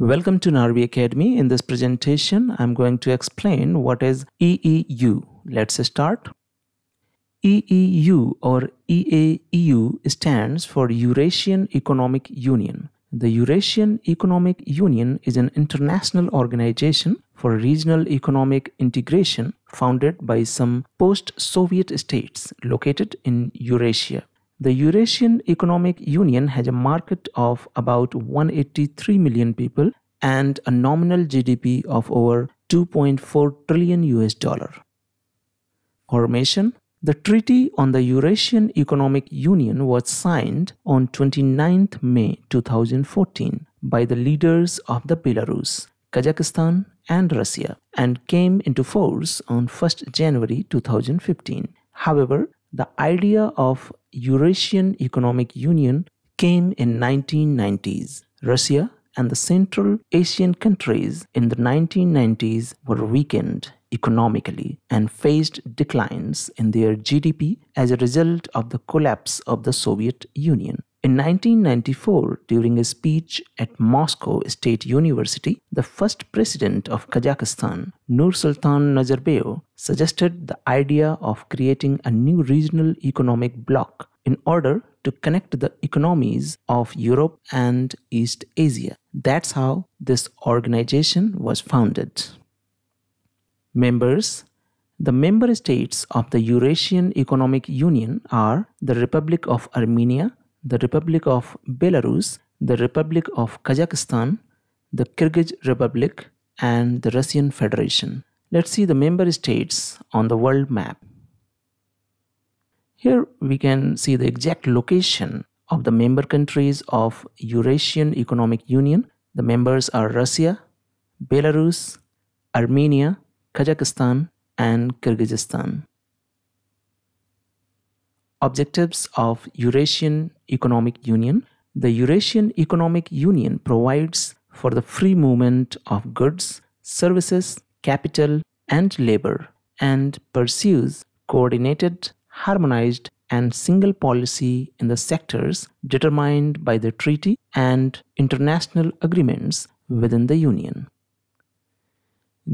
Welcome to Narvi Academy. In this presentation, I'm going to explain what is EEU. Let's start. EEU or EAEU stands for Eurasian Economic Union. The Eurasian Economic Union is an international organization for regional economic integration founded by some post-Soviet states located in Eurasia. The Eurasian Economic Union has a market of about 183 million people and a nominal GDP of over $2.4 trillion. Formation. The Treaty on the Eurasian Economic Union was signed on 29th May 2014 by the leaders of the Belarus, Kazakhstan and Russia and came into force on 1st January 2015. However, the idea of Eurasian Economic Union came in 1990s. Russia and the Central Asian countries in the 1990s were weakened economically and faced declines in their GDP as a result of the collapse of the Soviet Union. In 1994, during a speech at Moscow State University, the first president of Kazakhstan, Nursultan Nazarbayev, suggested the idea of creating a new regional economic bloc in order to connect the economies of Europe and East Asia. That's how this organization was founded. Members. The member states of the Eurasian Economic Union are the Republic of Armenia, the Republic of Belarus, the Republic of Kazakhstan, the Kyrgyz Republic, and the Russian Federation. Let's see the member states on the world map. Here we can see the exact location of the member countries of Eurasian Economic Union. The members are Russia, Belarus, Armenia, Kazakhstan, and Kyrgyzstan. Objectives of Eurasian Economic Union. The Eurasian Economic Union provides for the free movement of goods, services, capital, and labor, and pursues coordinated, harmonized, and single policy in the sectors determined by the treaty and international agreements within the Union.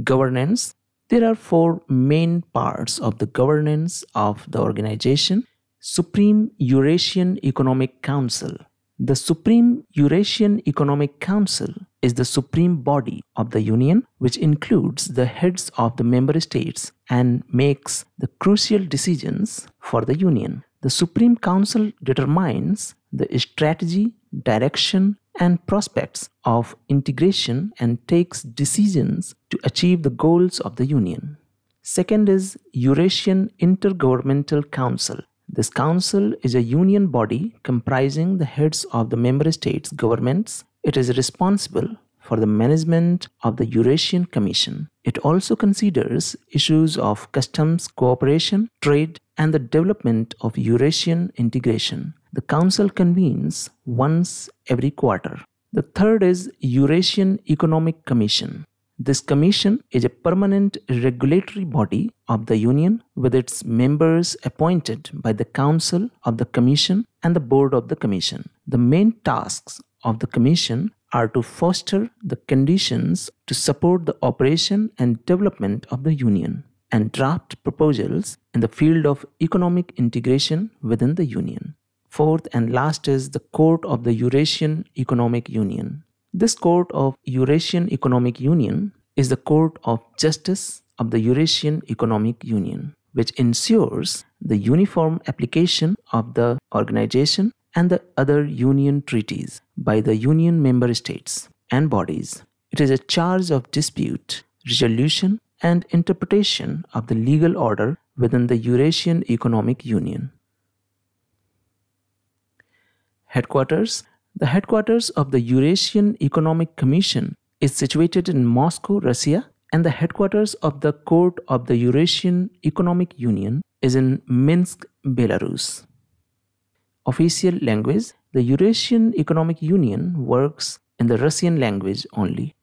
Governance. There are four main parts of the governance of the organization. Supreme Eurasian Economic Council. The Supreme Eurasian Economic Council is the supreme body of the Union, which includes the heads of the member states and makes the crucial decisions for the Union. The Supreme Council determines the strategy, direction, and prospects of integration and takes decisions to achieve the goals of the Union. Second is Eurasian Intergovernmental Council. This council is a union body comprising the heads of the member states' governments. It is responsible for the management of the Eurasian Commission. It also considers issues of customs cooperation, trade, and the development of Eurasian integration. The council convenes once every quarter. The third is Eurasian Economic Commission. This commission is a permanent regulatory body of the Union with its members appointed by the Council of the Commission and the Board of the Commission. The main tasks of the Commission are to foster the conditions to support the operation and development of the Union and draft proposals in the field of economic integration within the Union. Fourth and last is the Court of the Eurasian Economic Union. This Court of Eurasian Economic Union is the Court of Justice of the Eurasian Economic Union, which ensures the uniform application of the organization and the other Union treaties by the Union member states and bodies. It is a charge of dispute, resolution, and interpretation of the legal order within the Eurasian Economic Union. Headquarters. The headquarters of the Eurasian Economic Commission is situated in Moscow, Russia, and the headquarters of the Court of the Eurasian Economic Union is in Minsk, Belarus. Official language. The Eurasian Economic Union works in the Russian language only.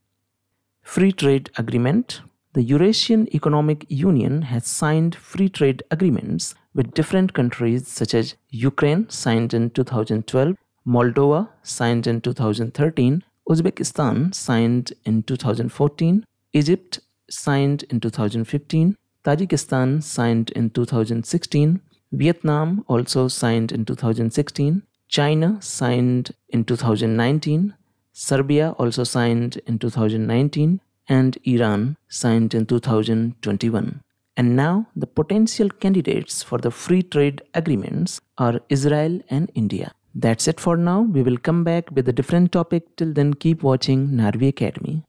Free trade agreement. The Eurasian Economic Union has signed free trade agreements with different countries such as Ukraine, signed in 2012, Moldova, signed in 2013, Uzbekistan signed in 2014, Egypt signed in 2015, Tajikistan signed in 2016, Vietnam also signed in 2016, China signed in 2019, Serbia also signed in 2019, and Iran signed in 2021. And now the potential candidates for the free trade agreements are Israel and India. That's it for now. We will come back with a different topic. Till then, keep watching Narvi Academy.